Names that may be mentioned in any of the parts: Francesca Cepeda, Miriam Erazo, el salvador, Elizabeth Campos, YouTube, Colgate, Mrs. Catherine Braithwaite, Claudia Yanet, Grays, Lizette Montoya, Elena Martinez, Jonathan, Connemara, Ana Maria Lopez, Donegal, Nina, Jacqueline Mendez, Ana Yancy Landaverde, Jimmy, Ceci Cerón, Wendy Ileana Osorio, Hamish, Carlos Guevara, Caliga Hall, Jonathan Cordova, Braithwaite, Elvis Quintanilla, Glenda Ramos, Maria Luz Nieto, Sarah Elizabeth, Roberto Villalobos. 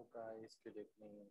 Hello guys, good evening.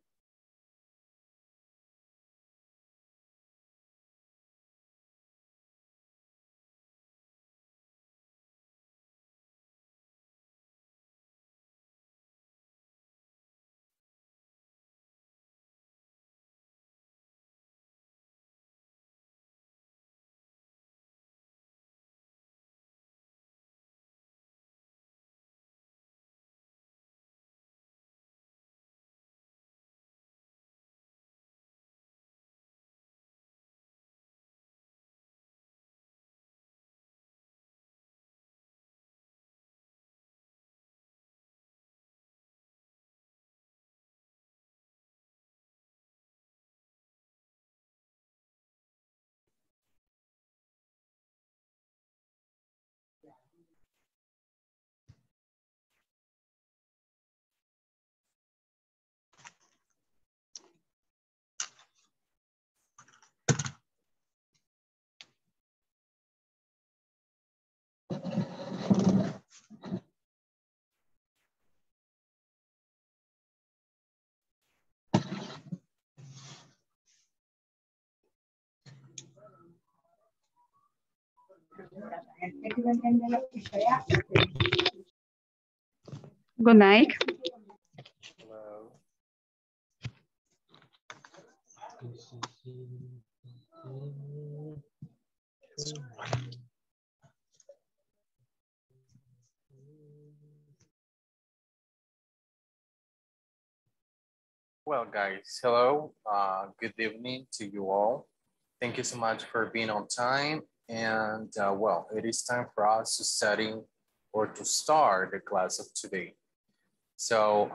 Good night. Hello. Well, guys, hello. Good evening to you all. Thank you so much for being on time. And well, it is time for us to study or to start the class of today. So,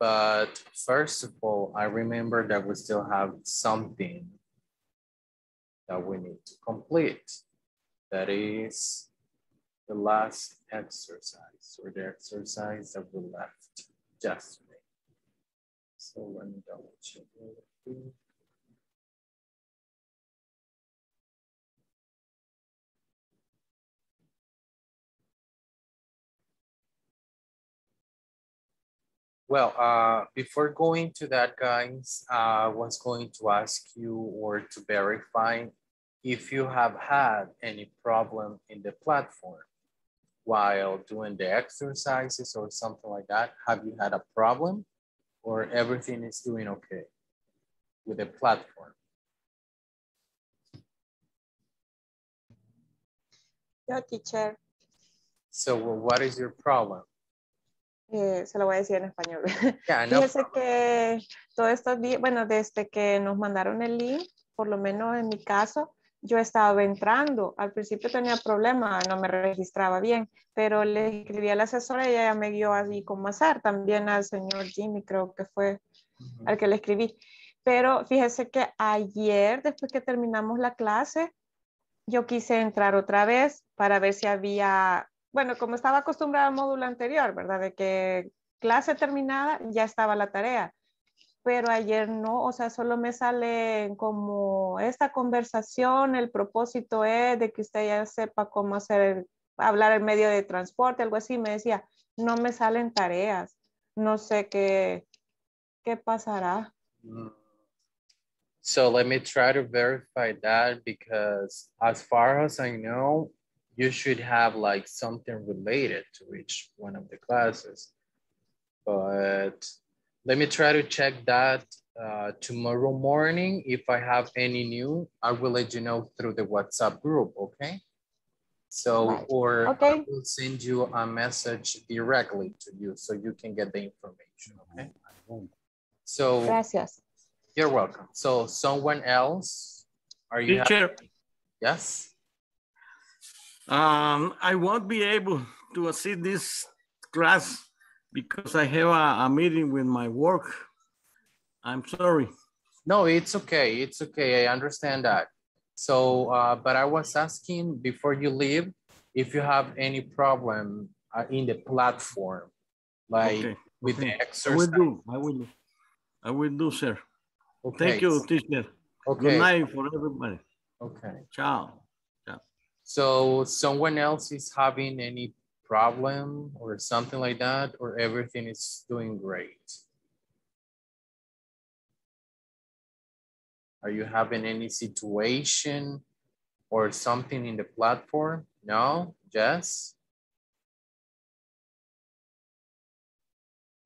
but first of all, I remember that we still have something that we need to complete. That is the last exercise or the exercise that we left yesterday. So let me double check everything. Well, before going to that, guys, I was going to ask you or to verify if you have had any problem in the platform while doing the exercises or something like that. Have you had a problem or everything is doing okay with the platform? Yeah, teacher. So well, what is your problem? Se lo voy a decir en español. Yeah, no. Fíjese que todos estos días, bueno, desde que nos mandaron el link, por lo menos en mi caso, yo estaba entrando. Al principio tenía problemas, no me registraba bien, pero le escribí a la asesora y ella ya me dio así como hacer. También al señor Jimmy, creo que fue al que le escribí. Pero fíjese que ayer, después que terminamos la clase, yo quise entrar otra vez para ver si había... Bueno, como estaba acostumbrada al módulo anterior, ¿verdad? De que clase terminada ya estaba la tarea. Pero ayer no, o sea, solo me sale como esta conversación, el propósito es de que usted ya sepa cómo hacer, hablar el medio de transporte, algo así. Me decía, no me salen tareas. No sé qué pasará. So let me try to verify that because as far as I know, you should have like something related to each one of the classes. But let me try to check that tomorrow morning. If I have any new, I will let you know through the WhatsApp group, okay? So, right. Or okay. I will send you a message directly to you so you can get the information, okay? So, gracias. You're welcome. So someone else, are you? Teacher. Yes. I won't be able to assist this class because I have a meeting with my work. I'm sorry. No, it's okay. It's okay. I understand that. So, but I was asking before you leave, if you have any problem in the platform, like okay. With okay. The exercise. I will do, sir. Okay. Thank you, teacher. Okay. Good night for everybody. Okay. Ciao. So someone else is having any problem or something like that, or everything is doing great? Are you having any situation or something in the platform? No? Yes?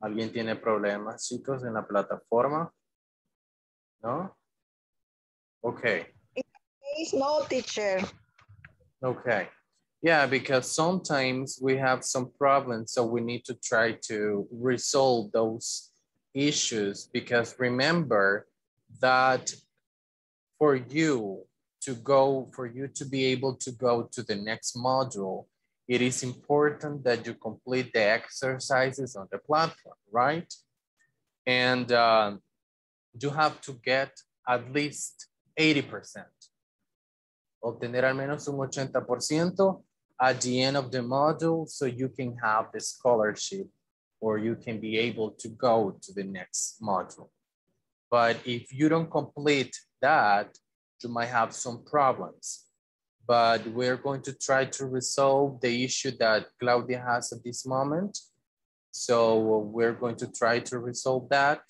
¿Alguien tiene problemas, chicos, en la plataforma? No? Okay. It's no, teacher. Okay. Yeah, because sometimes we have some problems, so we need to try to resolve those issues, because remember that for you to be able to go to the next module, it is important that you complete the exercises on the platform, right? And you have to get at least 80%. Obtener al menos un 80% at the end of the module, so you can have the scholarship or you can be able to go to the next module. But if you don't complete that, you might have some problems. But we're going to try to resolve the issue that Claudia has at this moment. So we're going to try to resolve that.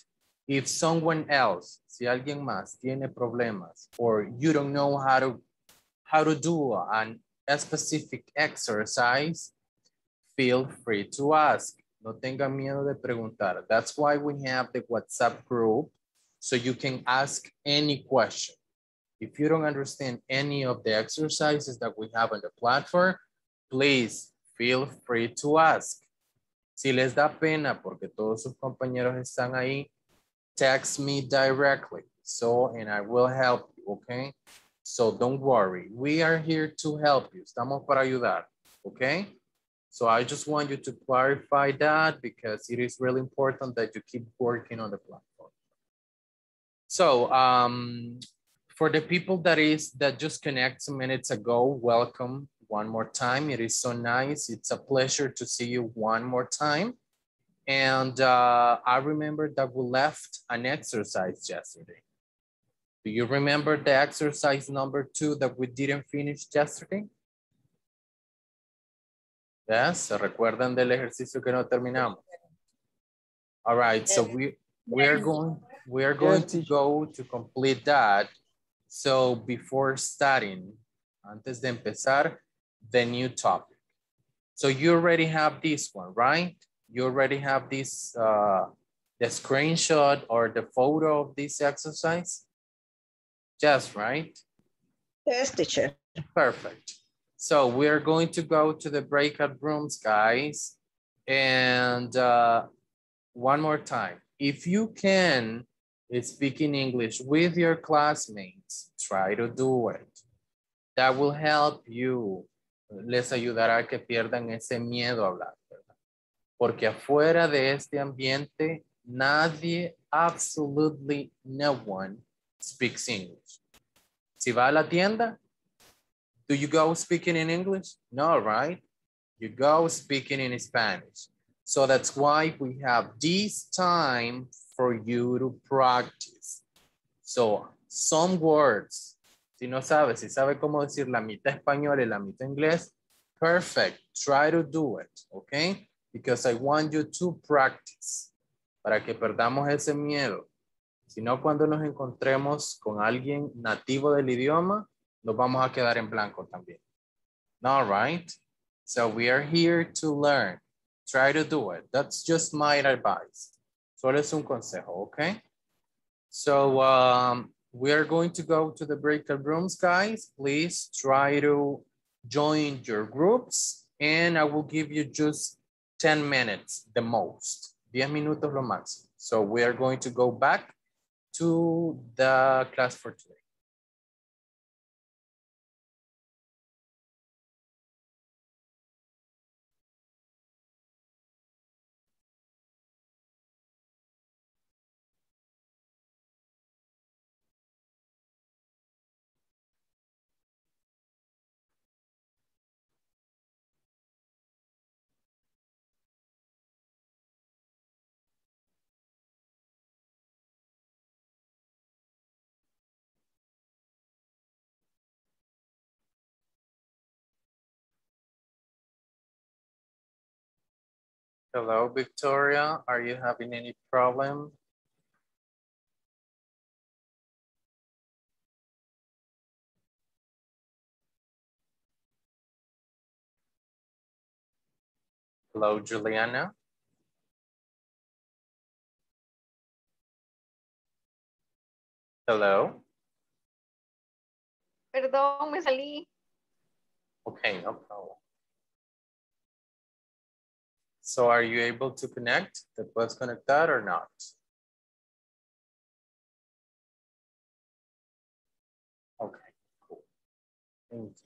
If someone else, si alguien más tiene problemas, or you don't know how to do a specific exercise, feel free to ask. No tenga miedo de preguntar. That's why we have the WhatsApp group, so you can ask any question. If you don't understand any of the exercises that we have on the platform, please feel free to ask. Si les da pena porque todos sus compañeros están ahí, text me directly, so, and I will help you, okay? So don't worry, we are here to help you. Estamos para ayudar, okay? So I just want you to clarify that, because it is really important that you keep working on the platform. So, for the people that just connect some minutes ago, welcome one more time. It is so nice. It's a pleasure to see you one more time. And I remember that we left an exercise yesterday. Do you remember the exercise number 2 that we didn't finish yesterday? Yes, ¿se recuerdan del ejercicio que no terminamos? All right, so we are going to go to complete that. So before starting, antes de empezar, the new topic. So you already have this one, right? You already have this, the screenshot or the photo of this exercise? Yes, right? Yes, teacher. Perfect. So we are going to go to the breakout rooms, guys. And one more time, if you can, speaking English with your classmates, try to do it. That will help you. Les ayudará a que pierdan ese miedo a hablar, ¿verdad? Porque afuera de este ambiente, nadie, absolutely no one, speaks English. Si va a la tienda, do you go speaking in English? No, right? You go speaking in Spanish. So that's why we have this time for you to practice. So some words, si no sabe, si sabe cómo decir la mitad español y la mitad inglés, perfect, try to do it, okay? Because I want you to practice, para que perdamos ese miedo. Si no, cuando nos encontremos con alguien nativo del idioma, nos vamos a quedar en blanco también. All right, so we are here to learn. Try to do it, that's just my advice. Solo es un consejo, okay? So we are going to go to the breakout rooms, guys. Please try to join your groups, and I will give you just 10 minutes, the most. 10 minutos lo máximo. So we are going to go back to the class for today. Hello, Victoria. Are you having any problem? Hello, Juliana. Hello. Perdón, me salí. Okay, no problem. So are you able to connect? ¿Te puedes conectar or not? Okay, cool. Thank you.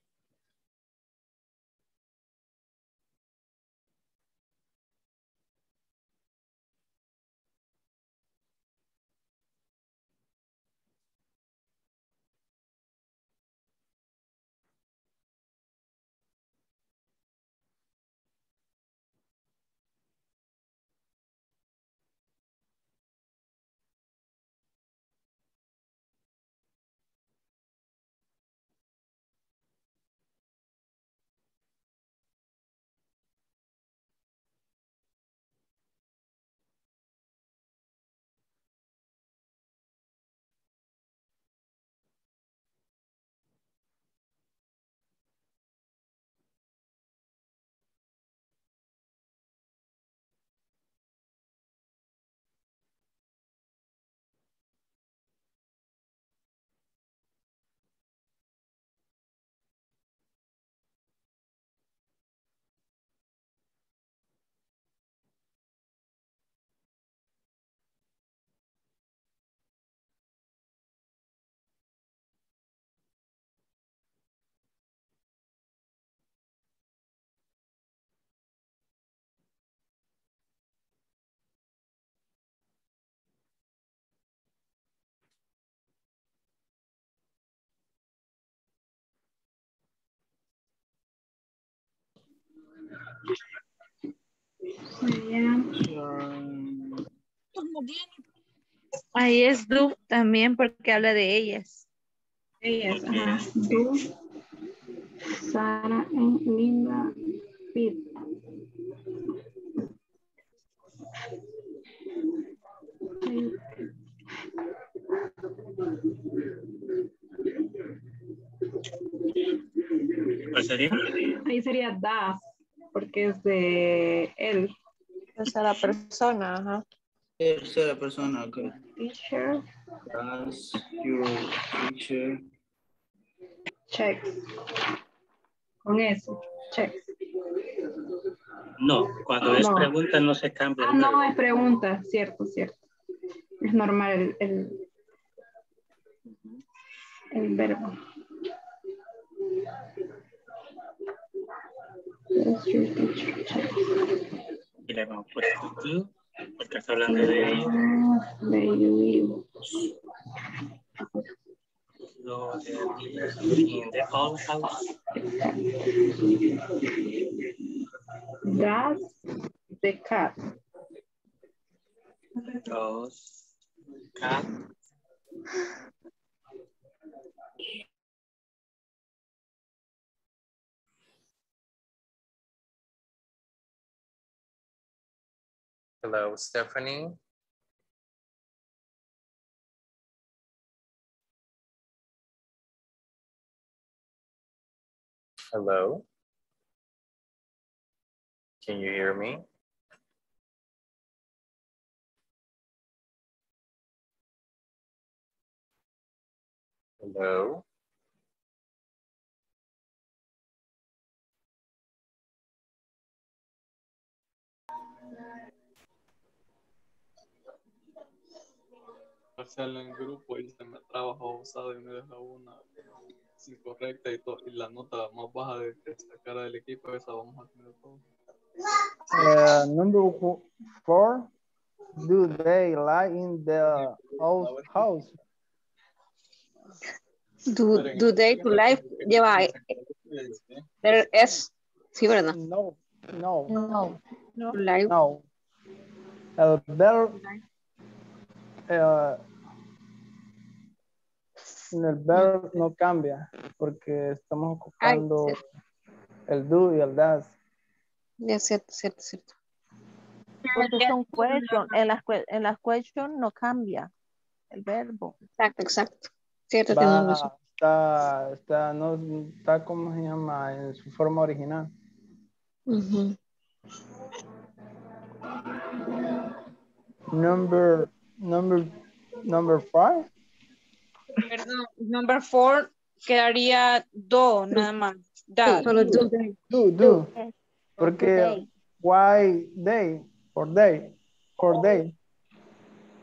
Ahí es do también porque habla de ellas. Ellas, ajá. Do, Sara, Linda, Pete. ¿Cuál sería? Ahí sería das. Porque es de él. Tercera persona, ajá. Tercera persona, ok. Teacher. Does your teacher. Checks. Con eso, checks. No, cuando es pregunta no se cambia. Ah, no, es pregunta, cierto, cierto. Es normal el verbo. Y le vamos por YouTube porque está hablando de lo de all house. That's the cat. Dos cat. Hello, Stephanie. Hello. Can you hear me? Hello. En grupo y se me trabajó usado y me deja una sin correcta y la nota más baja de esta cara del equipo, esa vamos a tener todo. Number 4, do they lie in the old house? Do they to lie? Lleva there es sí, ¿verdad? No. Lie. No. En el verbo no cambia porque estamos ocupando el do y el das. Ya, cierto. because it's some question. En las question no cambia el verbo. Exacto, exacto. Cierto, no está como se llama en su forma original. Uh-huh. Number five. Perdón, number four quedaría do, nada más. That. Do. Porque why day, for day.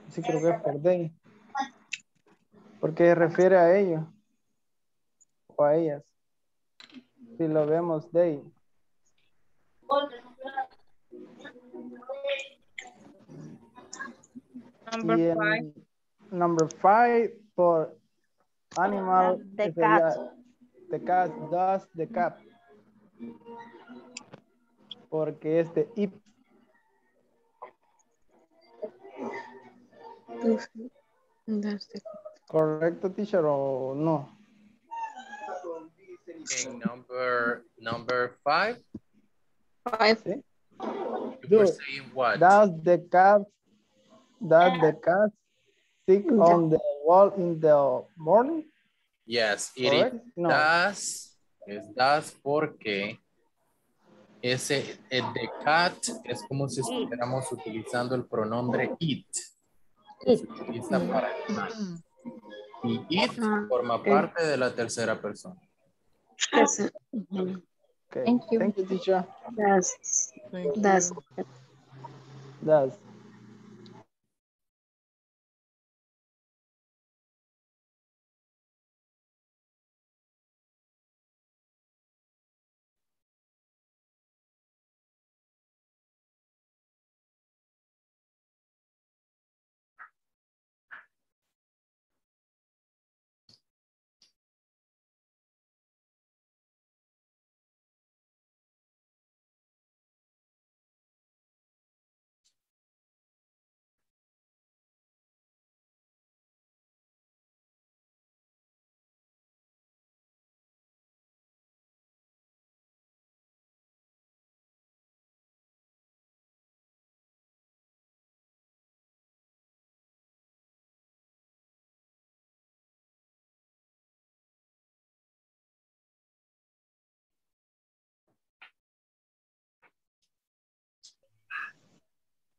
Sí, creo que es por day. Porque refiere a ellos o a ellas. Si lo vemos day. Number five. Number five for animal. The cat. The cat does the cat. Porque es de it. Correcto, teacher, o no? Okay, number five. Five. Sí. You're saying what? Does the cat stick on the wall in the morning? Yes, it does porque the cat es como si estuviéramos utilizando el pronombre it. Se utiliza para el animal. Y it forma parte de la tercera persona. Yes. Okay. Thank you, teacher. Does.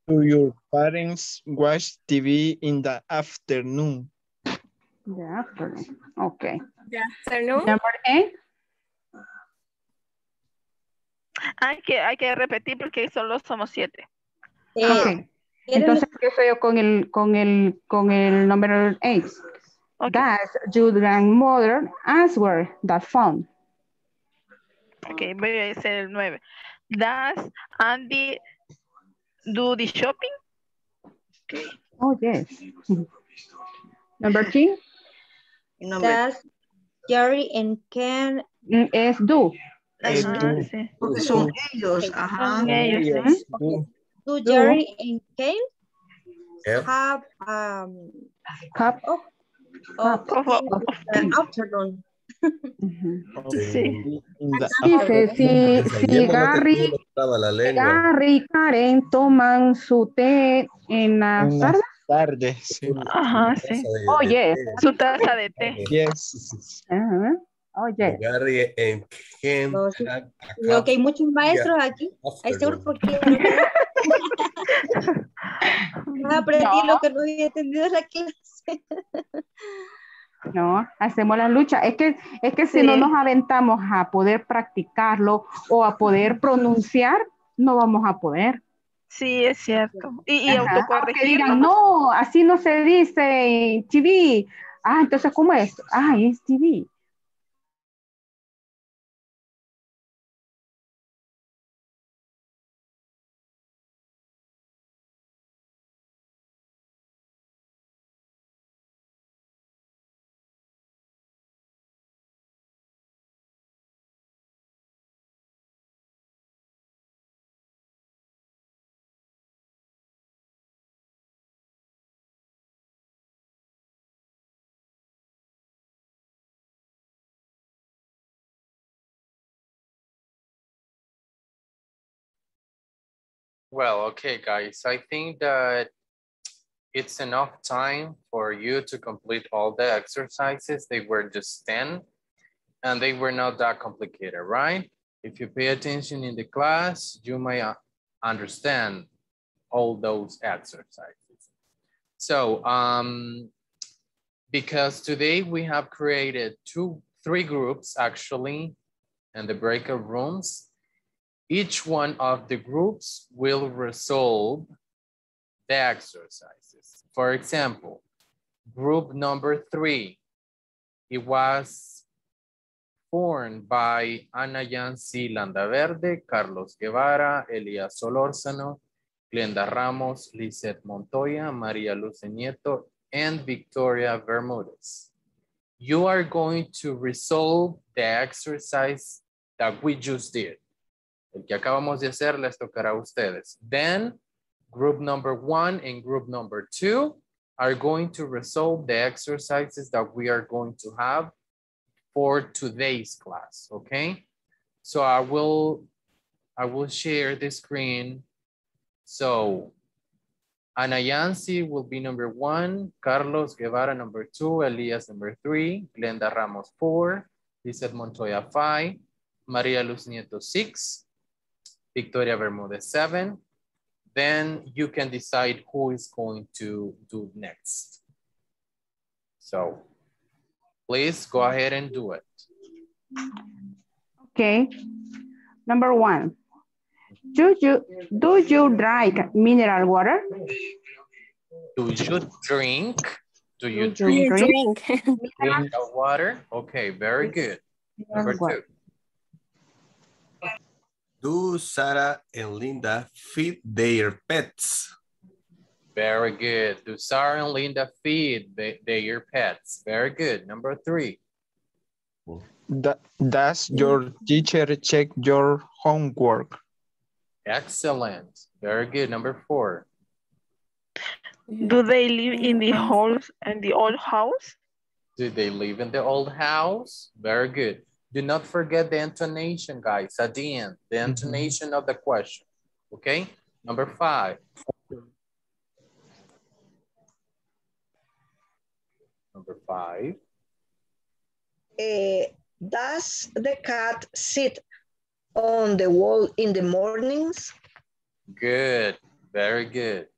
Do your parents watch TV in the afternoon? The afternoon, okay. The afternoon. Number eight. Hay que repetir porque solo somos 7. Okay. Entonces, ¿qué soy yo con el número 8? Okay. Does your grandmother answer the phone? Okay, voy a decir el 9. Does Andy do the shopping? Okay. Oh, yes. Number 3. Does Gary and Ken do? Porque son ellos. Ajá. Do Jerry and Ken have cup of afternoon? Sí. Dice, si Gary y Karen toman su té en las tardes. Sí. Ajá, sí. Oye, su taza de té. Yes. Ajá. Oye. Gary en Ken. Creo que hay muchos maestros aquí. Hay seguro porque no aprendí lo que no había entendido en la clase. No, hacemos la lucha. Es que sí. Si no nos aventamos a poder practicarlo o a poder pronunciar, no vamos a poder. Sí, es cierto. Y autocorregir. Digan, no, así no se dice TV. Ah, entonces, ¿cómo es? Ah, es TV. Well, okay, guys, I think that it's enough time for you to complete all the exercises. They were just 10 and they were not that complicated, right? If you pay attention in the class, you may understand all those exercises. So because today we have created three groups actually and the breakout rooms, each one of the groups will resolve the exercises. For example, group number 3, it was formed by Ana Yancy Landaverde, Carlos Guevara, Elia Solórzano, Glenda Ramos, Lizette Montoya, Maria Luz Nieto, and Victoria Bermudez. You are going to resolve the exercise that we just did. El que acabamos de hacer les tocará a ustedes. Then, group number 1 and group number 2 are going to resolve the exercises that we are going to have for today's class, okay? So I will share the screen. So Ana Yancy will be number 1, Carlos Guevara number 2, Elias number 3, Glenda Ramos 4, Lizeth Montoya 5, Maria Luz Nieto 6, Victoria Bermudez 7, then you can decide who is going to do next. So please go ahead and do it. Okay. Number 1, do you drink mineral water? Do you drink mineral water? Okay, very good. Number 2. Do Sarah and Linda feed their pets? Very good. Do Sarah and Linda feed their pets? Very good. Number 3. Does your teacher check your homework? Excellent. Very good. Number 4. Do they live in the old house? Do they live in the old house? Very good. Do not forget the intonation, guys, at the end, the intonation of the question, okay? Number 5. Number 5. Does the cat sit on the wall in the mornings? Good, very good.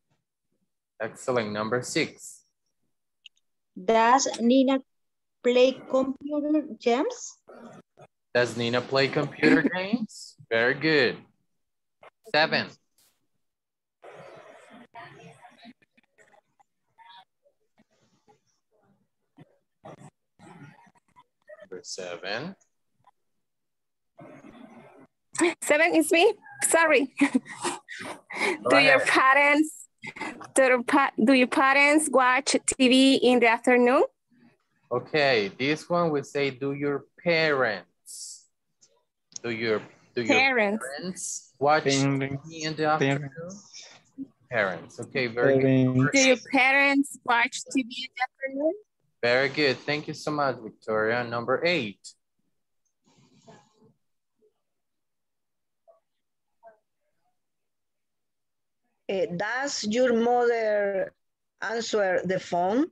Excellent. Number 6. Does Nina play computer games? Does Nina play computer games? Very good. 7. Number 7. 7 is me. Sorry. Do your parents watch TV in the afternoon? Okay, this one we say, do your parents watch TV in the afternoon? Parents, okay, very good. Do your parents watch TV in the afternoon? Very good, thank you so much, Victoria. Number 8. Does your mother answer the phone?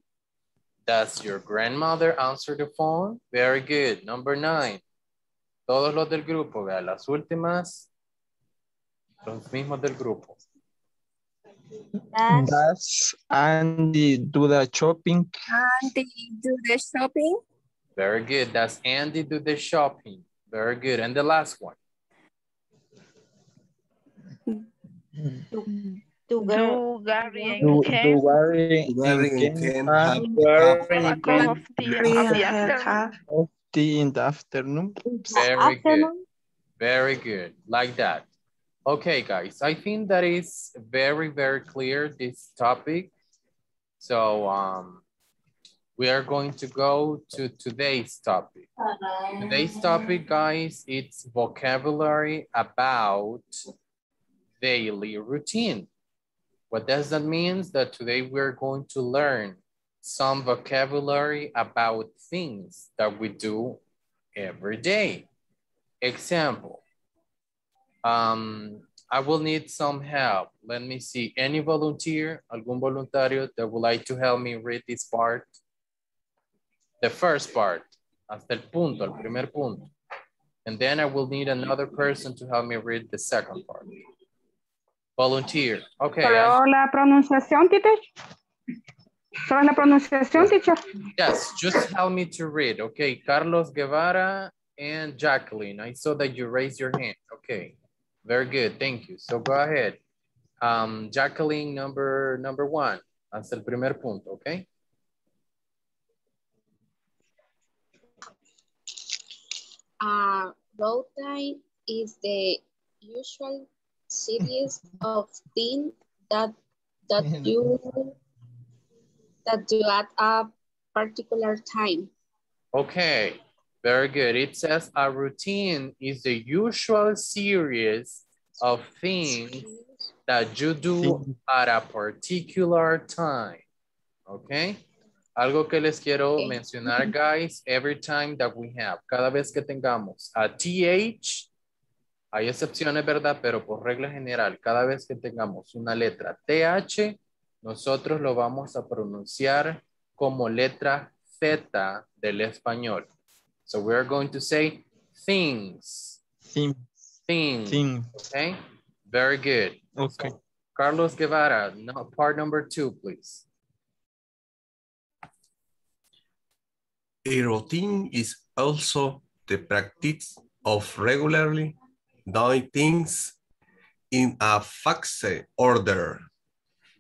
Does your grandmother answer the phone? Very good. Number 9. Todos los del grupo, vean las últimas. Los mismos del grupo. Does Andy do the shopping? Andy do the shopping? Very good. Does Andy do the shopping? Very good. And the last one. Do Gary and Ken have a cup of tea in the afternoon? Very good. Very good. Like that. Okay, guys. I think that is very, very clear, this topic. So we are going to go to today's topic. Today's topic, guys, it's vocabulary about daily routine. What does that mean? That today we're going to learn some vocabulary about things that we do every day. Example, I will need some help. Let me see. Any volunteer, algún voluntario that would like to help me read this part? The first part, hasta el punto, el primer punto. And then I will need another person to help me read the second part. Volunteer. Okay. Solo la pronunciación, teacher? Solo la pronunciación, teacher? Yes, just help me to read. Okay, Carlos Guevara and Jacqueline. I saw that you raised your hand. Okay, very good. Thank you. So go ahead. Jacqueline, number one. Hasta el primer punto, okay? Road time is the usual series of things that you add a particular time. Okay, very good. It says a routine is the usual series of things that you do at a particular time. Okay. Algo que les quiero mencionar, guys, every time that we have, cada vez que tengamos a TH, hay excepciones, ¿verdad? Pero por regla general, cada vez que tengamos una letra TH, nosotros lo vamos a pronunciar como letra Z del español. So we're going to say things. Things. Things. Things. Okay? Very good. Okay. So, Carlos Guevara, part number two, please. A routine is also the practice of regularly doing things in a fixed order.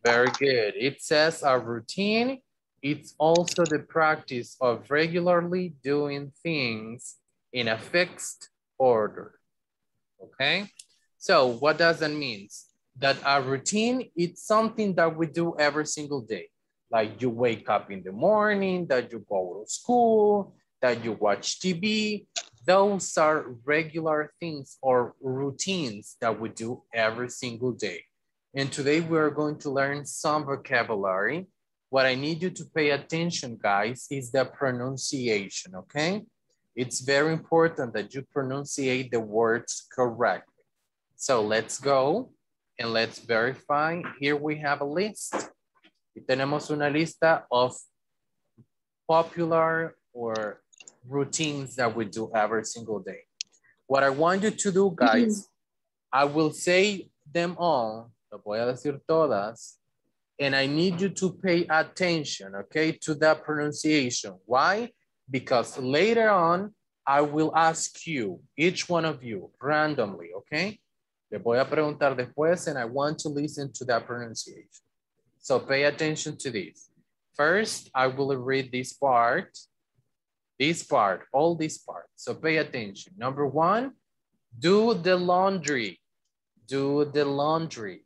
Very good. It says a routine. It's also the practice of regularly doing things in a fixed order. Okay. So what does that mean? That a routine, it's something that we do every single day. Like you wake up in the morning, that you go to school, that you watch TV. Those are regular things or routines that we do every single day. And today we are going to learn some vocabulary. What I need you to pay attention, guys, is the pronunciation, okay? It's very important that you pronunciate the words correctly. So let's go and let's verify. Here we have a list. Y tenemos una lista of popular or routines that we do every single day. What I want you to do, guys, I will say them all, lo voy a decir todas, and I need you to pay attention, okay, to that pronunciation. Why? Because later on, I will ask you, each one of you, randomly, okay? Le voy a preguntar después, and I want to listen to that pronunciation. So pay attention to this. First, I will read this part, all this part. So pay attention. Number one, do the laundry. Do the laundry.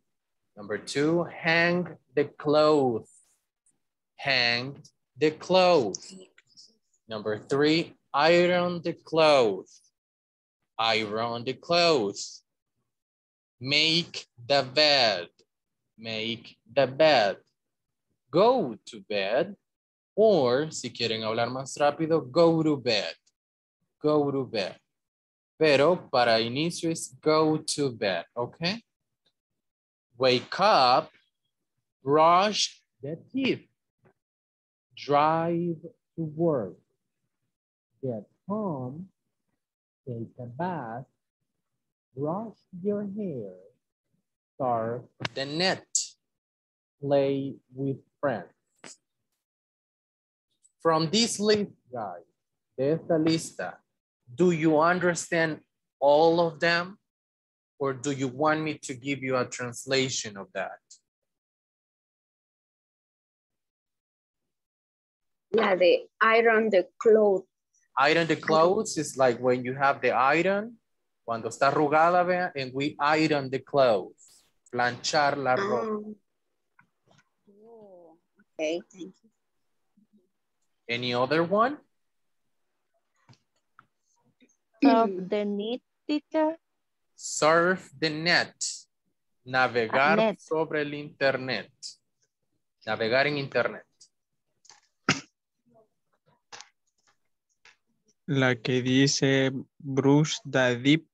Number two, hang the clothes. Hang the clothes. Number three, iron the clothes. Iron the clothes. Make the bed. Make the bed, go to bed, or si quieren hablar más rápido, go to bed, pero para inicio es go to bed, okay? Wake up, brush the teeth, drive to work, get home, take a bath, brush your hair, start the net, play with friends. From this list, guys, de esta lista, do you understand all of them? Or do you want me to give you a translation of that? Yeah, the iron the clothes. Iron the clothes is like when you have the iron, cuando está arrugada, vea, and we iron the clothes. Planchar la ropa. Oh, okay, thank you. Any other one? Surf the net, teacher. Surf the net. Navegar net. Sobre el internet. Navegar en internet. La que dice brush the deep.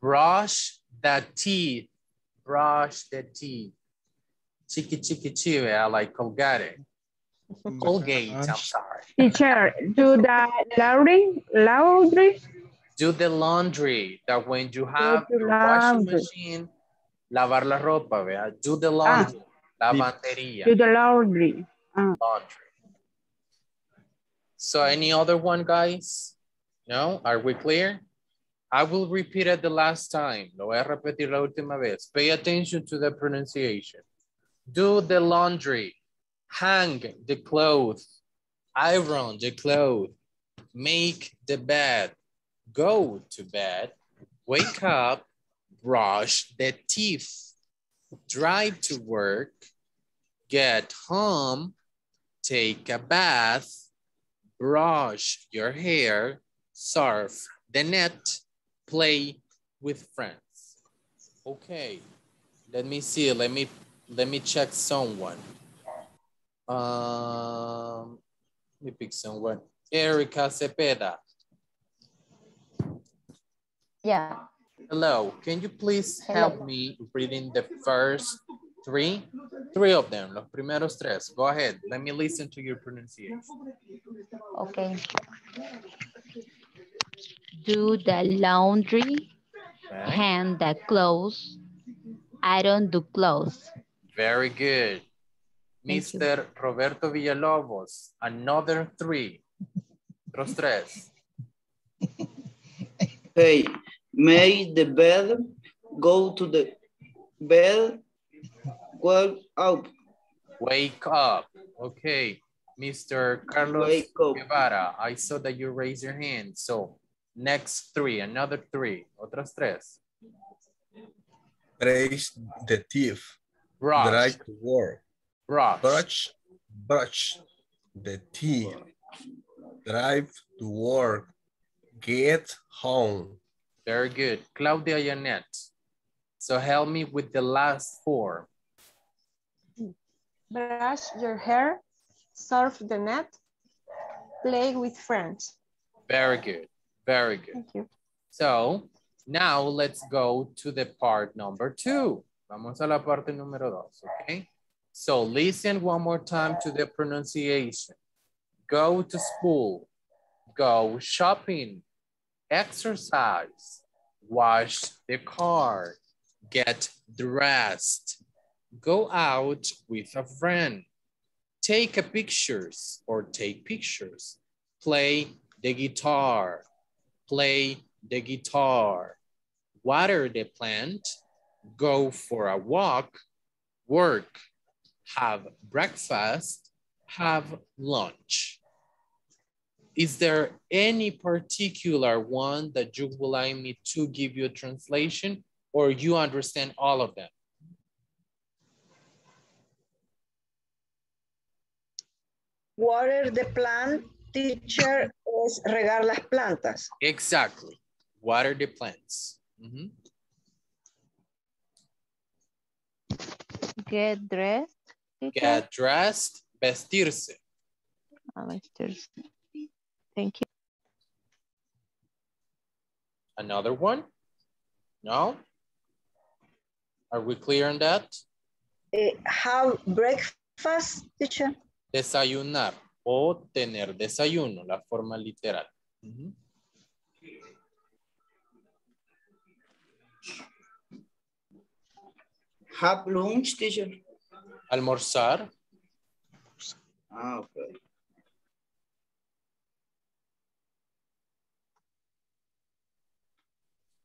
Brush the teeth, brush the teeth. Chiki chiki chewy, I like Colgate. Colgate, I'm sorry. Teacher, do the laundry. Do the laundry, that when you have your washing machine, lavar la ropa, vea. Do the laundry, lavanderia. Do the laundry. Laundry. So any other one, guys? No? Are we clear? I will repeat it the last time. Lo voy a repetir la última vez. Pay attention to the pronunciation. Do the laundry. Hang the clothes. Iron the clothes. Make the bed. Go to bed. Wake up. Brush the teeth. Drive to work. Get home. Take a bath. Brush your hair. Surf the net. Play with friends. Okay, let me see. Let me check someone. Let me pick someone. Erika Cepeda. Yeah. Hello. Can you please help me reading the first three? Three of them. Los primeros tres. Go ahead. Let me listen to your pronunciation. Okay. Do the laundry, okay. Hang the clothes, iron the clothes. Very good. Thank Mr. You. Roberto Villalobos, another three. Los tres. Hey, make the bed, go to the bed, wake up. Wake up. Okay. Mr. Carlos Guevara, I saw that you raised your hand. So next three, another three. Otras tres. Brace the teeth. Brush. Drive to work. Brush. Brush the teeth. Drive to work. Get home. Very good. Claudia Yanet. So help me with the last four. Brush your hair. Surf the net, play with friends. Very good, very good. Thank you. So now let's go to the part number two. Vamos a la parte número dos, okay? So listen one more time to the pronunciation. Go to school, go shopping, exercise, wash the car, get dressed, go out with a friend, take a pictures or take pictures, play the guitar, water the plant, go for a walk, work, have breakfast, have lunch. Is there any particular one that you would like me to give you a translation or you understand all of them? Water the plant, teacher, es regar las plantas. Exactly. Water the plants. Mm-hmm. Get dressed. Teacher. Get dressed. Vestirse. Vestirse. Thank you. Another one? No? Are we clear on that? Have breakfast, teacher. Desayunar o tener desayuno, la forma literal. Mm-hmm. Have lunch, teacher. Almorzar. Ah, okay.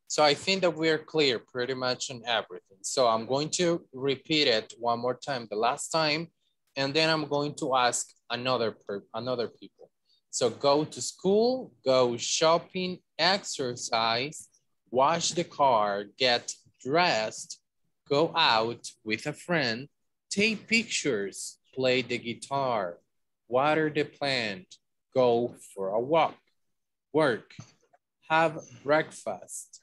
So I think that we're clear pretty much on everything. So I'm going to repeat it one more time, the last time. And then I'm going to ask another people. So go to school, go shopping, exercise, wash the car, get dressed, go out with a friend, take pictures, play the guitar, water the plant, go for a walk, work, have breakfast,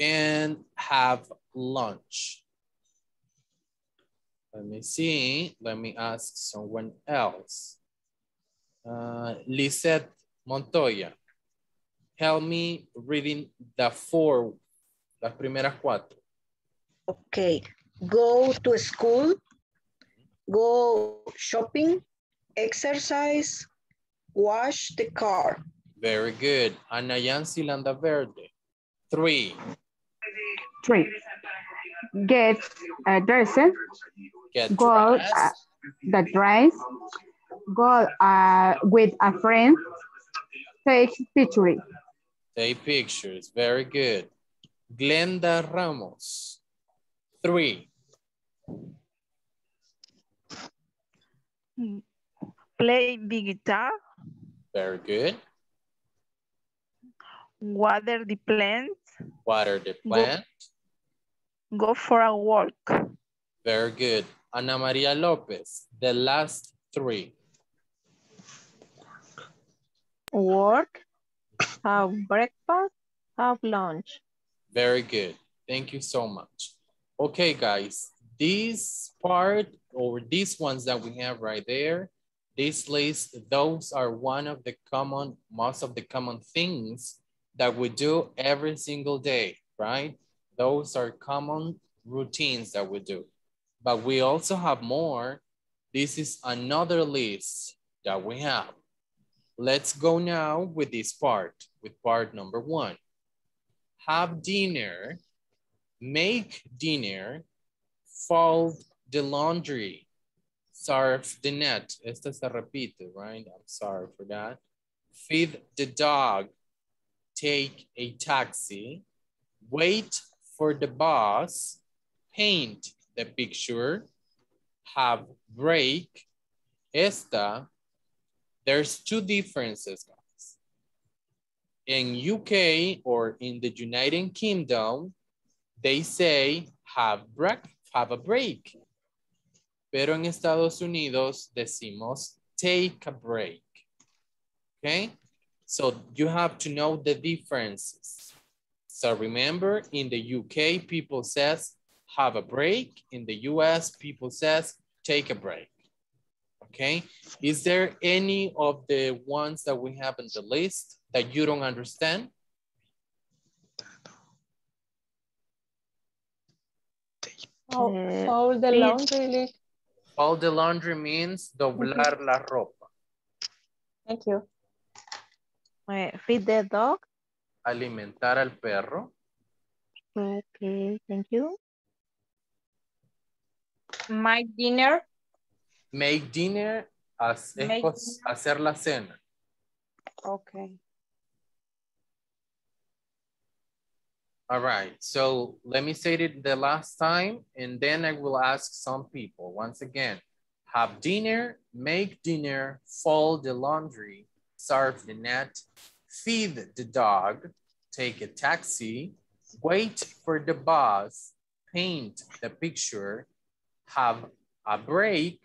and have lunch. Let me see, let me ask someone else. Lizette Montoya, help me reading the four Las primeras cuatro. Okay. Go to school. Go shopping. Exercise. Wash the car. Very good. Ana Yancy Landaverde. Three. Three. Get dressed. Get go dressed. The dress. Go with a friend. Take pictures. Take pictures. Very good. Glenda Ramos. Three. Play the guitar. Very good. Water the plant. Water the plant. Go for a walk. Very good. Ana Maria Lopez. The last three. Work. Have breakfast. Have lunch. Very good. Thank you so much. Okay, guys. This part or these ones that we have right there, this list, those are one of the common, most of the common things that we do every single day, right? Those are common routines that we do. But we also have more. This is another list that we have. Let's go now with this part, with part number one. Have dinner, make dinner, fold the laundry, surf the net. Esta se repite, right? I'm sorry for that. Feed the dog, take a taxi, wait for the bus, paint the picture, have break. Esta, there's two differences, guys. In UK or in the United Kingdom, they say have a break. Pero en Estados Unidos decimos take a break, okay? So you have to know the differences. So remember, in the UK, people says, have a break. In the US, people says, take a break, okay? Is there any of the ones that we have in the list that you don't understand? Fold the laundry. Fold the laundry means doblar la ropa. Thank you. Feed the dog. Alimentar al perro. Okay, thank you. Make dinner. Make dinner, hacer la cena. Okay. All right, so let me say it the last time and then I will ask some people. Once again, have dinner, make dinner, fold the laundry, surf the net, feed the dog, take a taxi, wait for the bus, paint the picture, have a break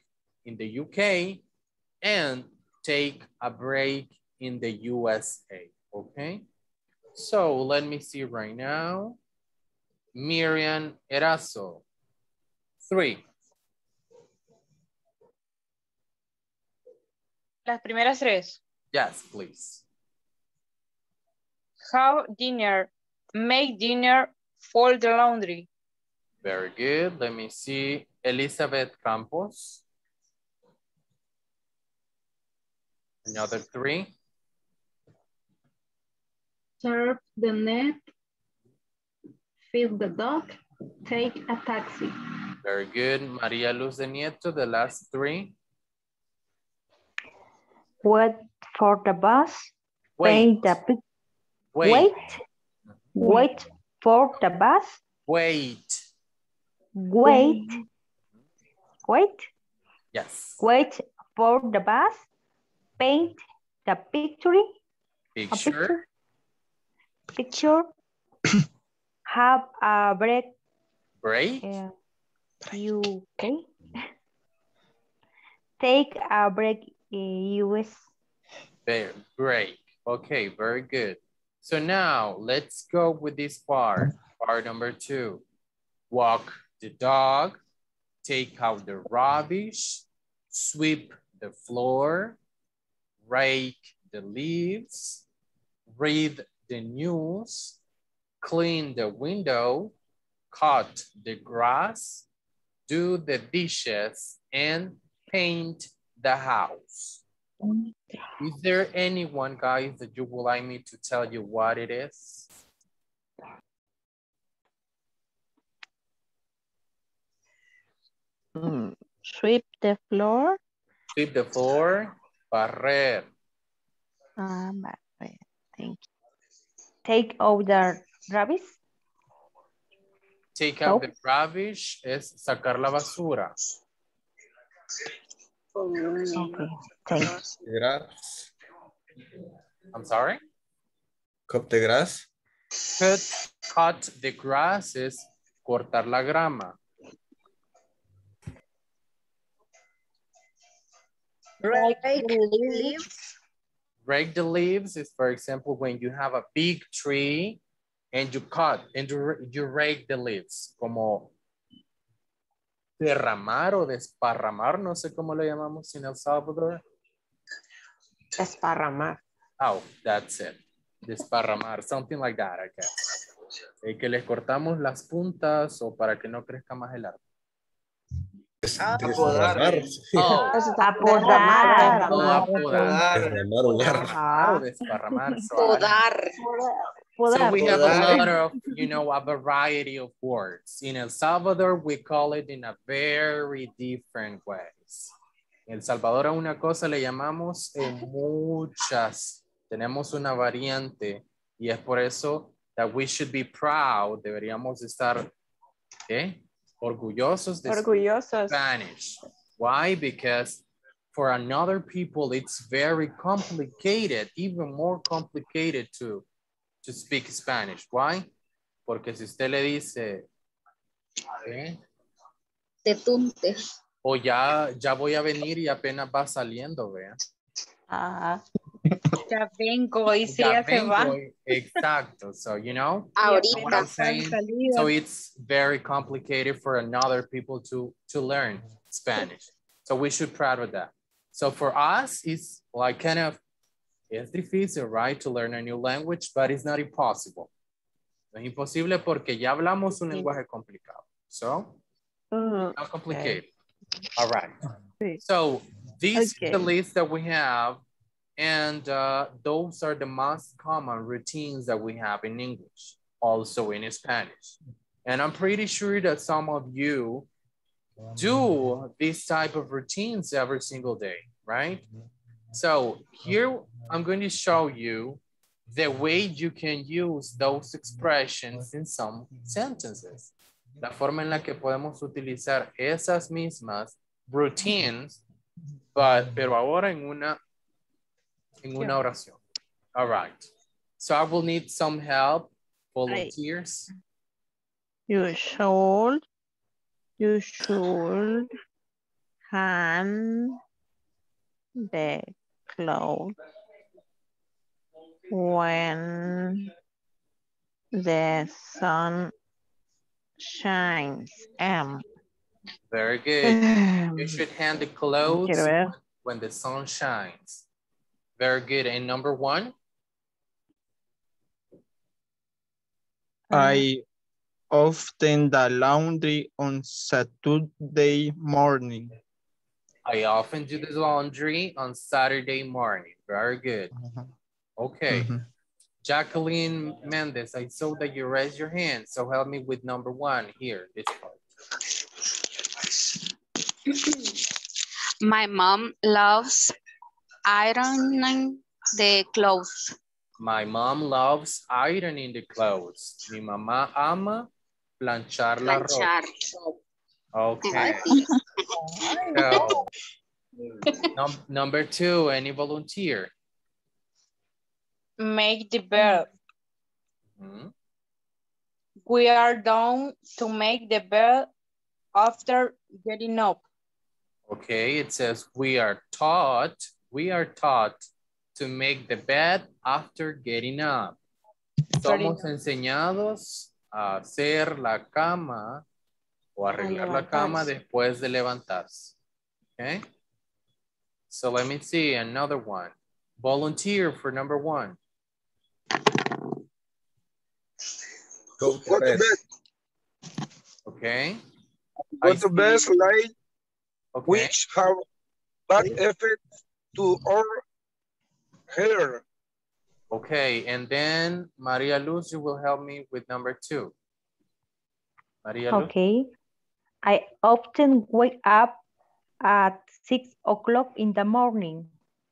in the UK, and take a break in the USA, okay? So let me see right now. Miriam Erazo, three. Las primeras tres. Yes, please. Have dinner, make dinner, fold the laundry. Very good. Let me see. Elizabeth Campos. Another three. Surf the net, feed the dog, take a taxi. Very good. Maria Luz Nieto, the last three. Wait for the bus. Wait. Wait for the bus. Wait. Yes. Wait for the bus. Paint the picture. Have a break. You okay? Take a break. US. Break. Okay, very good. So now let's go with this part. Part number two. Walk the dog. Take out the rubbish. Sweep the floor. Rake the leaves. Read the news, clean the window, cut the grass, do the dishes, and paint the house. Is there anyone, guys, that you would like me to tell you what it is? Sweep the floor. Sweep the floor. Barrer. Thank you. Take out the rubbish. Take out the rubbish is sacar la basura. Okay. Thanks. I'm sorry? Cut the grass. Cut the grass is cortar la grama. Break the leaves. Break the leaves is, for example, when you have a big tree and you cut and you rake the leaves. Como derramar o desparramar, no sé cómo lo llamamos en El Salvador. Desparramar. Oh, that's it. Desparramar, something like that, I guess. Que les cortamos las puntas o para que no crezca más el árbol. Desapodar. Oh. Desapodar. So we have a lot of, you know, a variety of words. In El Salvador, we call it in a very different ways. En El Salvador a una cosa le llamamos muchas. Tenemos una variante y es por eso that we should be proud. Deberíamos estar, ¿eh? Orgullosos de Spanish. Why? Because for another people, it's very complicated, even more complicated to speak Spanish. Why? Porque si usted le dice, ¿eh? Te tunte. O ya voy a venir y apenas va saliendo, vea. Ajá. Ya vengo y si ya se va. Exacto. So, you know, what I'm saying? So it's very complicated for another people to learn Spanish. So we should be proud of that. So for us, it's like kind of, it's difícil, right? To learn a new language, but it's not impossible. No es imposible porque ya hablamos un lenguaje complicado. So, not complicated. Okay. All right. So these are the list that we have. And those are the most common routines that we have in English, also in Spanish. And I'm pretty sure that some of you do this type of routines every single day, right? So here I'm going to show you the way you can use those expressions in some sentences. La forma en la que podemos utilizar esas mismas routines, pero ahora en una una oración. All right. So I will need some help, volunteers. You should hang the clothes when the sun shines. Very good. You should hang the clothes when the sun shines. Very good. And number one? I often do the laundry on Saturday morning. I often do the laundry on Saturday morning. Very good. Okay. Jacqueline Mendez, I saw that you raised your hand. So help me with number one here, this part. My mom loves ironing the clothes. My mom loves ironing the clothes. Mi mamá ama planchar la ropa. Okay. So, number two, any volunteer? Make the bed. We are down to make the bed after getting up. Okay, it says we are taught to make the bed after getting up. Somos enseñados a hacer la cama o arreglar la cama después de levantarse. Okay? So let me see another one. Volunteer for number one. Go for it. Okay. What's the best light which have bad effect to our hair? Okay, and then Maria Luz, you will help me with number 2. Maria Luz. Okay. I often wake up at 6 o'clock in the morning.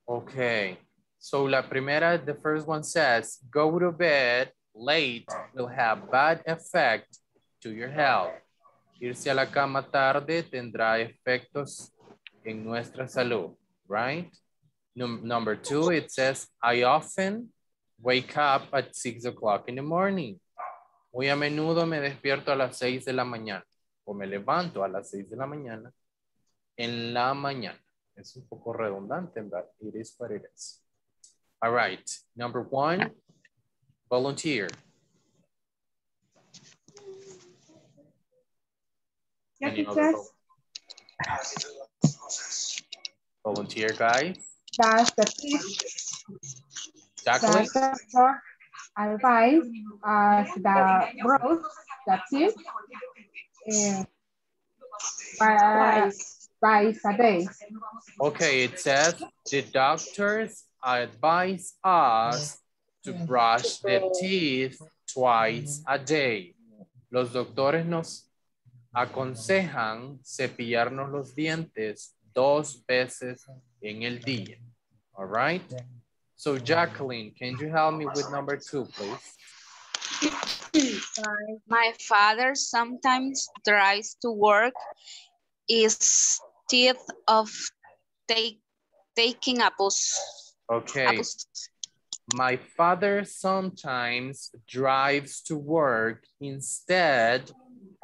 Okay. So la primera, the first one says, go to bed late will have bad effect to your health. Irse a la cama tarde tendrá efectos en nuestra salud, right? Number 2, it says, I often wake up at 6 o'clock in the morning. Muy a menudo me despierto a las 6 de la mañana. O me levanto a las 6 de la mañana. En la mañana. Es un poco redundante, but it is what it is. All right. Number 1, volunteer. Volunteer, guys. Does the doctor advise as the growth that's it twice a day? Okay, it says the doctors advise us to brush their teeth twice a day. Los doctores nos aconsejan cepillarnos los dientes 2 veces en el día. All right. So Jacqueline, can you help me with number 2, please? My father sometimes tries to work his teeth of taking apples. Okay. Apples. My father sometimes drives to work instead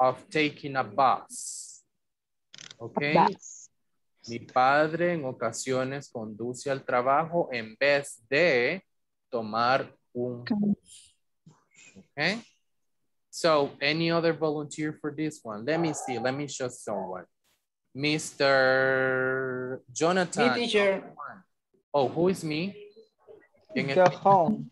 of taking a bus. Okay. A bus. Mi padre en ocasiones conduce al trabajo en vez de tomar un bus. Okay. So, any other volunteer for this one? Let me see. Let me show someone. Mr. Jonathan. Me, teacher. Oh, who is me? Go home.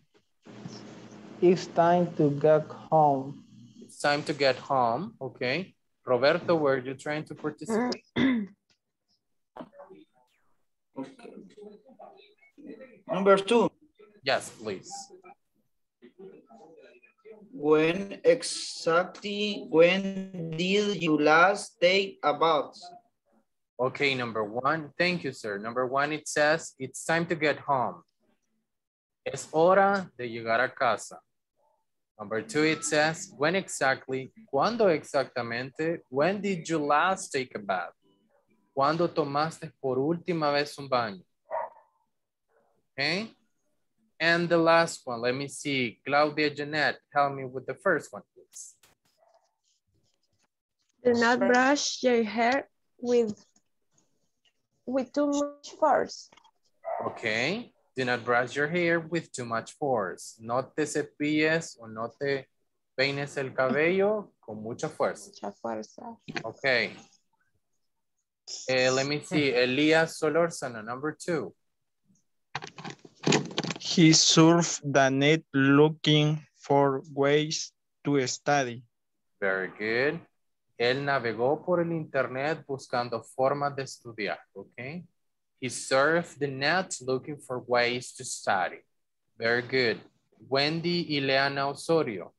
It's time to get home. It's time to get home. Okay. Roberto, were you trying to participate? Okay. Number 2. Yes, please. When exactly, when did you last take a bath? Okay, number 1. Thank you, sir. Number 1, it says, it's time to get home. Es hora de llegar a casa. Number 2, it says, when exactly, cuando exactamente, when did you last take a bath? ¿Cuándo tomaste por última vez un baño? Okay. And the last one, let me see. Claudia Yanet, help me with the first one, please. Do not brush your hair with too much force. Okay. Do not brush your hair with too much force. No te cepilles o no te peines el cabello con mucha fuerza. Mucha fuerza. Okay. Let me see, Elia Solórzano, number 2. He surfed the net looking for ways to study. Very good. Él navegó por el internet buscando formas de estudiar, okay? He surfed the net looking for ways to study. Very good. Wendy Ileana Osorio.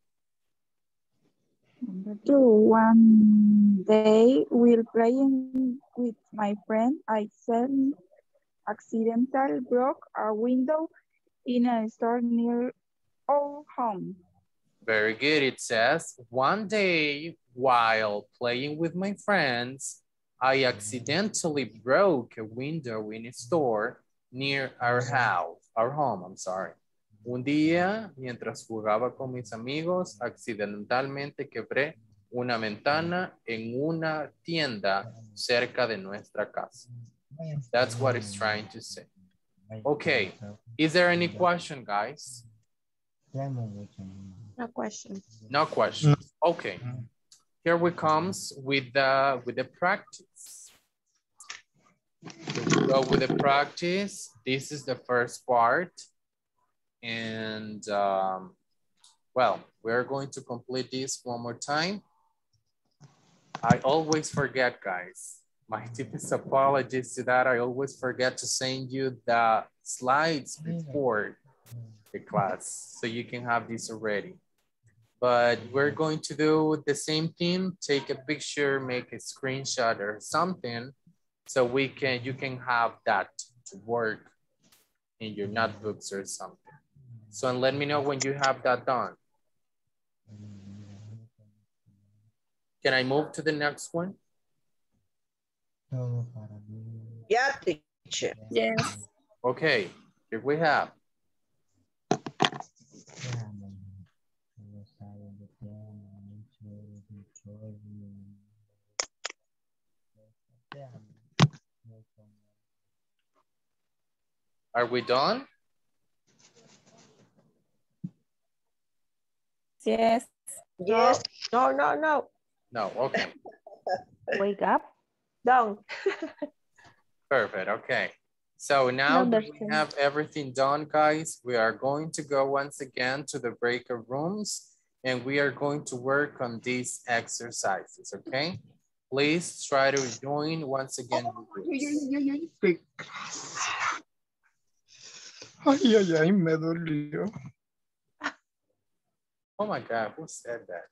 Number 2, one day while playing with my friend, I accidentally broke a window in a store near our home. Very good. It says, one day while playing with my friends, I accidentally broke a window in a store near our home, I'm sorry. Un día, mientras jugaba con mis amigos, accidentalmente quebré una ventana en una tienda cerca de nuestra casa. That's what it's trying to say. Okay, is there any question, guys? No question. No question. Okay, here we comes with the practice. Here we go with the practice. This is the first part. And Well, we are going to complete this one more time. I always forget, guys. My deepest apologies to that. I always forget to send you the slides before the class, so you can have this already. But we're going to do the same thing. Take a picture, make a screenshot or something, so we can, you can have that to work in your notebooks or something. So and let me know when you have that done. Can I move to the next one? Yeah, teacher. Yes. Okay, here we have. Are we done? Yes. Yes. No, no, no. No, okay. Wake up. Done. Perfect, okay. So now that we have everything done, guys, we are going to go once again to the breakout rooms and we are going to work on these exercises, okay? Please try to join once again. Oh my God, who said that?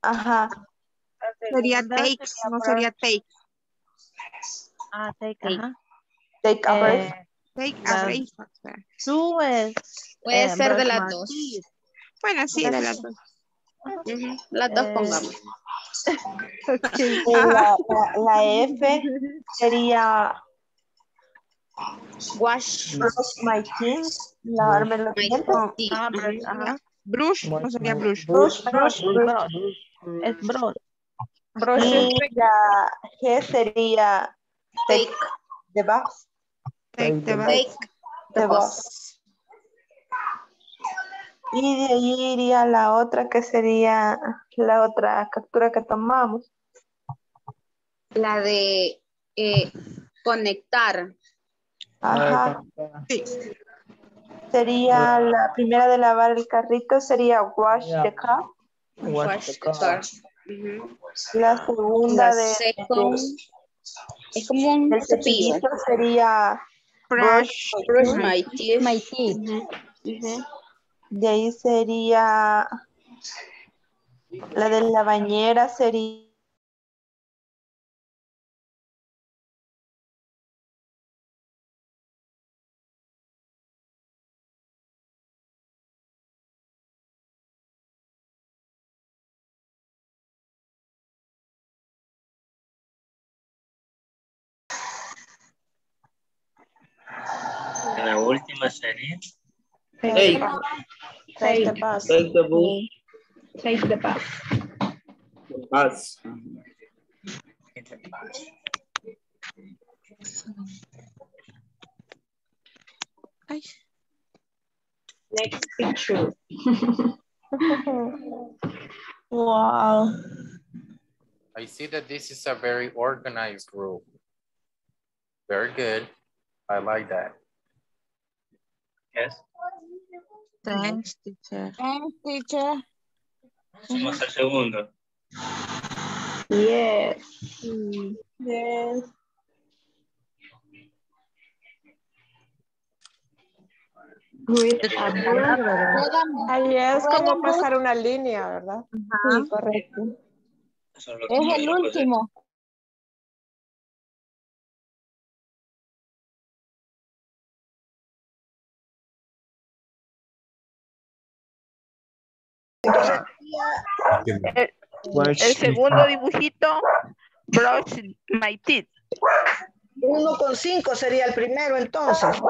Ajá. Sería take, no sería take. Ah, take, ajá. Take a break. Take a break. Puede ser de las dos. Bueno, sí, de las dos. Las dos pongamos. Okay. La F sería wash my jeans, lavarme los dientes. Ajá. Brush, no sería brush. Brush. Es bro. Y la G sería take the bus. Take the bus. Y de ahí iría la otra, que sería la otra captura que tomamos. La de conectar. Ajá. Sí. Sería la primera de lavar el carrito, sería wash the car. Wash the car. Uh-huh. La segunda es como un cepillo. Sería brush my teeth. My teeth. Uh-huh. De ahí sería la de la bañera, sería la última sería Take the bus. Take the bus. Take the bus. The bus. Take the bus. Ay. Next picture. Wow. I see that this is a very organized group. Very good. I like that. Yes. Thanks, teacher. Thanks, teacher. Vamos al segundo. Yes. Yes. With a border. Ahí es como pasar una línea, ¿verdad? Uh-huh. Sí, correcto. Es el último. El segundo dibujito, brush my teeth. 1.5 sería el primero, entonces. Sí.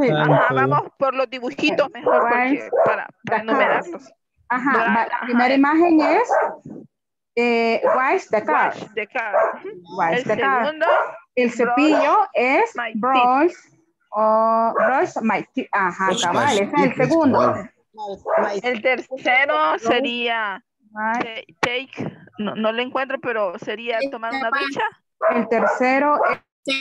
Sí. Ajá, vamos por los dibujitos mejor para enumerarlos. Ajá, la primera imagen es wash the car. Wash the car. Wash el the segundo, car. El cepillo es brush. Oh, brush my teeth. Ajá, cabal, ese es el segundo. El tercero sería take, no lo encuentro, pero sería tomar una ducha. El tercero es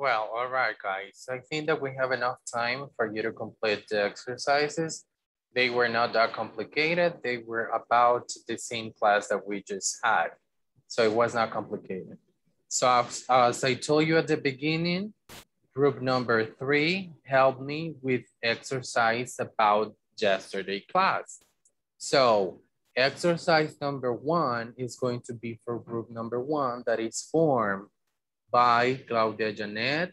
Well, all right, guys. I think that we have enough time for you to complete the exercises. They were not that complicated. They were about the same class that we just had. So it was not complicated. So as I told you at the beginning, group number 3 helped me with exercise about yesterday class. So exercise number 1 is going to be for group number 1 that is formed by Claudia Yanet,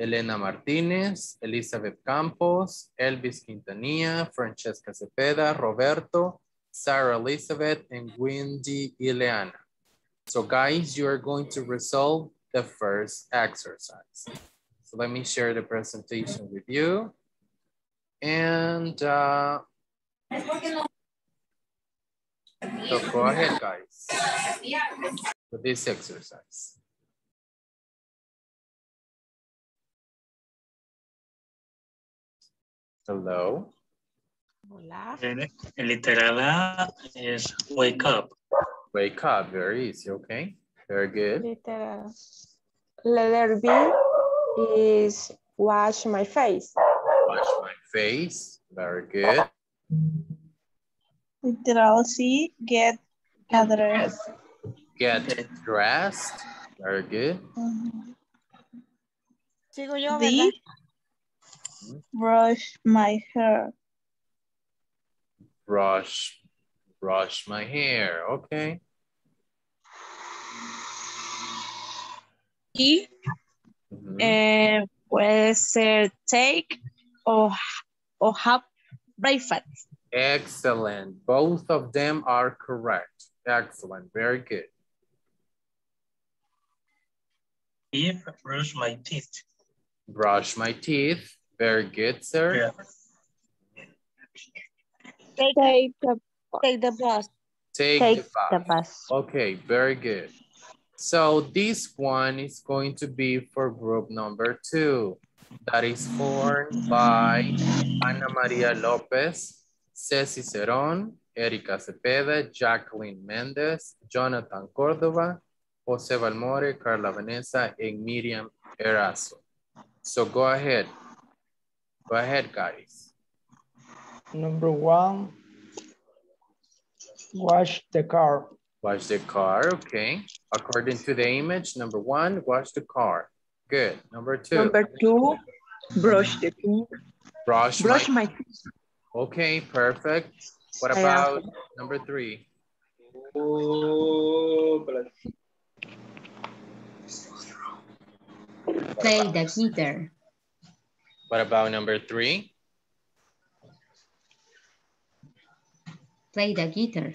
Elena Martinez, Elizabeth Campos, Elvis Quintanilla, Francesca Cepeda, Roberto, Sarah Elizabeth, and Wendy Ileana. So guys, you are going to resolve the first exercise. So let me share the presentation with you. And so go ahead, guys, for this exercise. Hello. Hola. Literada is wake up. Wake up, very easy, okay? Very good. Literada. Letter B is wash my face. Wash my face, very good. Literal C, get dressed. Get dressed, very good. D, brush my hair. Brush my hair. Okay. Y puede ser take or have breakfast. Excellent. Both of them are correct. Excellent. Very good. If brush my teeth. Brush my teeth. Very good, sir. Yeah. Take the bus. Take the bus. Okay, very good. So this one is going to be for group number 2. That is formed by Ana Maria Lopez, Ceci Cerón, Erika Cepeda, Jacqueline Mendez, Jonathan Cordova, Jose Valmore, Carla Vanessa, and Miriam Erazo. So go ahead. Go ahead, guys. Number 1, wash the car. Wash the car, okay. According to the image, number 1, wash the car. Good. Number 2. Number 2, brush the teeth. Brush my teeth. Okay, perfect. What about number 3? Play the guitar. What about number 3? Play the guitar.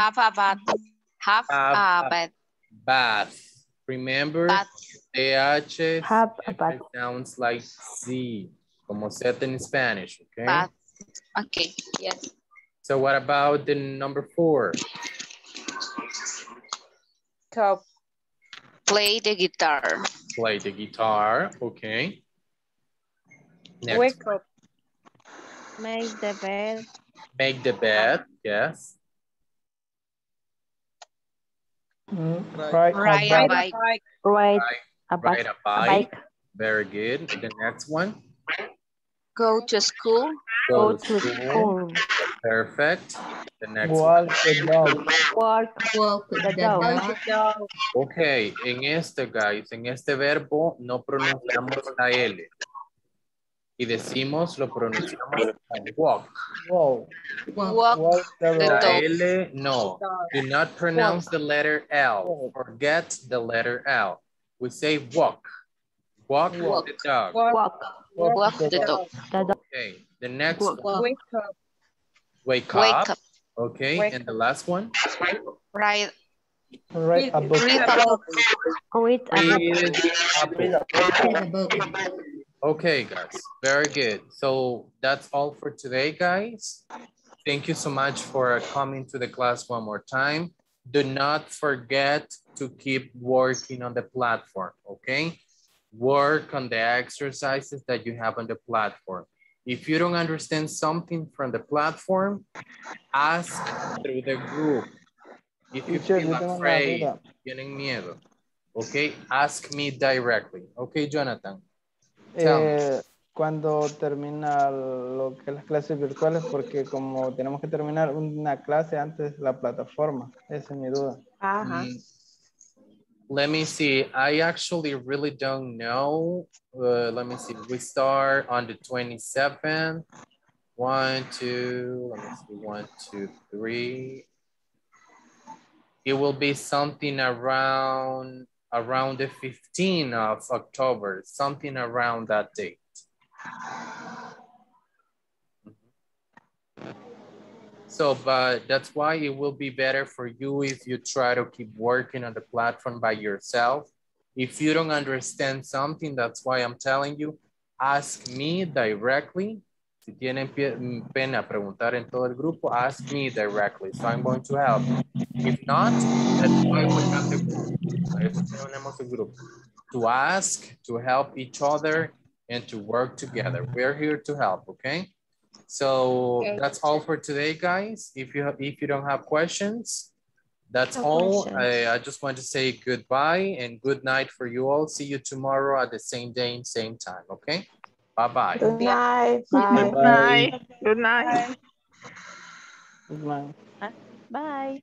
Have a bath. Remember, bath. TH sounds like Z, como Z in Spanish, okay? Bath. Okay, yes. So what about the number 4? Cup. Play the guitar. Play the guitar, okay. Next. Wake up. Make the bed. Make the bed, yes. Ride a bike. Ride a bike. Very good. The next one. Go to school. Go to school. Perfect. The next Walk the dog. Okay, en este verbo no pronunciamos la L. Y decimos, lo pronunciamos walk. Do not pronounce the letter L. Forget the letter L. We say walk. Walk the dog. Walk the dog. Okay, the next one. Wake up. Okay, and the last one? Read a book. Okay, guys, very good. So that's all for today, guys. Thank you so much for coming to the class one more time. Do not forget to keep working on the platform, okay? Work on the exercises that you have on the platform. If you don't understand something from the platform, ask through the group. If you feel afraid, tienen miedo, Okay, ask me directly. Okay, Jonathan. ¿Cuándo termina lo que las clases virtuales? Porque como tenemos que terminar una clase antes de la plataforma. Esa es mi duda. Ajá. Let me see. I actually really don't know. Let me see. We start on the 27th. One, two, let me see. One, two, three. It will be something around the 15th of October. Something around that date. So, but that's why it will be better for you if you try to keep working on the platform by yourself. If you don't understand something, that's why I'm telling you, ask me directly. Si tienen pena preguntar en todo el grupo, ask me directly. So I'm going to help. If not, that's why we have the group. To ask, to help each other, and to work together. We're here to help, okay? So okay, that's all for today, guys. If you don't have questions, that's all. I just want to say goodbye and good night for you all. See you tomorrow at the same day and same time, okay? Bye-bye. Good night. Bye. Good night. Good night. Good night. Bye. Bye.